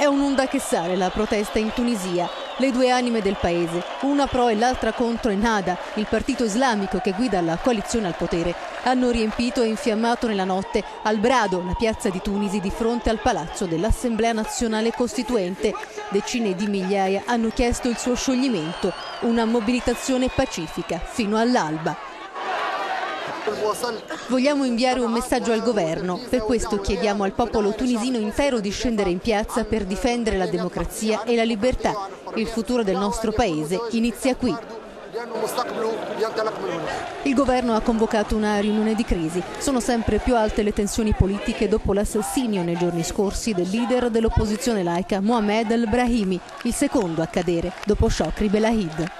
È un'onda che sale la protesta in Tunisia. Le due anime del paese, una pro e l'altra contro Ennahda, il partito islamico che guida la coalizione al potere, hanno riempito e infiammato nella notte al Bardo, la piazza di Tunisi di fronte al palazzo dell'Assemblea Nazionale Costituente. Decine di migliaia hanno chiesto il suo scioglimento, una mobilitazione pacifica fino all'alba. Vogliamo inviare un messaggio al governo, per questo chiediamo al popolo tunisino intero di scendere in piazza per difendere la democrazia e la libertà. Il futuro del nostro paese inizia qui. Il governo ha convocato una riunione di crisi. Sono sempre più alte le tensioni politiche dopo l'assassinio nei giorni scorsi del leader dell'opposizione laica Mohamed El Brahimi, il secondo a cadere dopo Chokri Belaid.